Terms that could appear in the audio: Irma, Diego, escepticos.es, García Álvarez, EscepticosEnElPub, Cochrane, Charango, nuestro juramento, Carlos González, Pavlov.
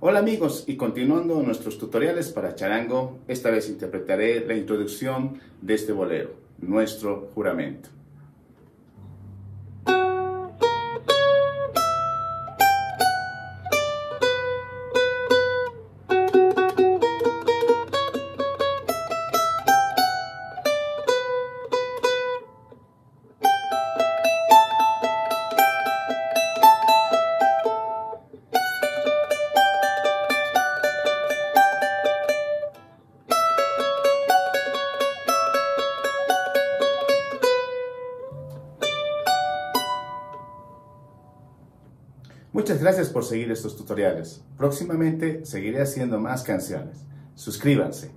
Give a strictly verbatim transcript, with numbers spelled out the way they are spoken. Hola amigos, y continuando nuestros tutoriales para charango, esta vez interpretaré la introducción de este bolero, Nuestro Juramento. Muchas gracias por seguir estos tutoriales. Próximamente seguiré haciendo más canciones. Suscríbanse.